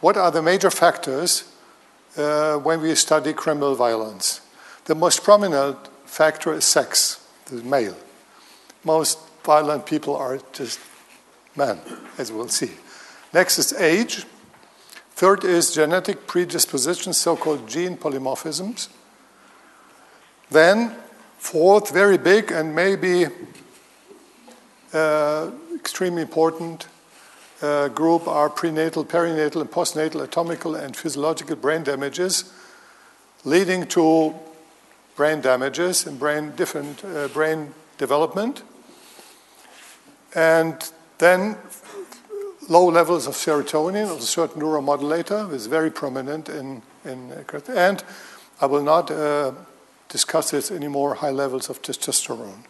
What are the major factors when we study criminal violence? The most prominent factor is sex, the male. Most violent people are just men, as we'll see. Next is age. Third is genetic predisposition, so-called gene polymorphisms. Then, fourth, very big and maybe extremely important group are prenatal, perinatal, and postnatal anatomical and physiological brain damages, leading to brain damages and brain development. And then low levels of serotonin, of a certain neuromodulator, is very prominent in and I will not discuss this anymore, high levels of testosterone.